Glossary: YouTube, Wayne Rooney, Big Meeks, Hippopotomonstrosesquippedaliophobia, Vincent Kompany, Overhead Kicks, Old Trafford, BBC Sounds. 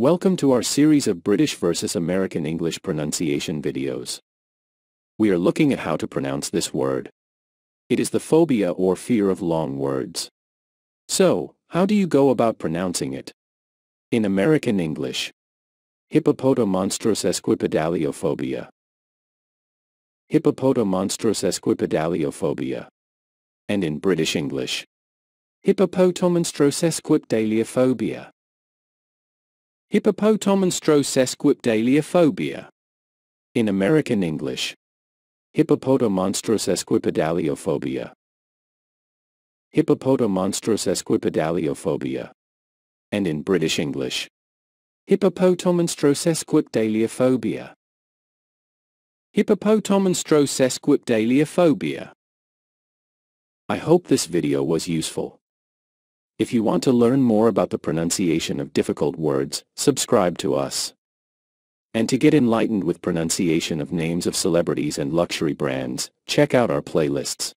Welcome to our series of British versus American English pronunciation videos. We are looking at how to pronounce this word. It is the phobia or fear of long words. So, how do you go about pronouncing it? In American English, Hippopotomonstrosesquippedaliophobia. Hippopotomonstrosesquippedaliophobia. And in British English, Hippopotomonstrosesquippedaliophobia. Hippopotomonstrosesquippedaliophobia. In American English, Hippopotomonstrosesquippedaliophobia. Hippopotomonstrosesquippedaliophobia. And in British English, Hippopotomonstrosesquippedaliophobia. Hippopotomonstrosesquippedaliophobia. I hope this video was useful. If you want to learn more about the pronunciation of difficult words, subscribe to us. And to get enlightened with pronunciation of names of celebrities and luxury brands, check out our playlists.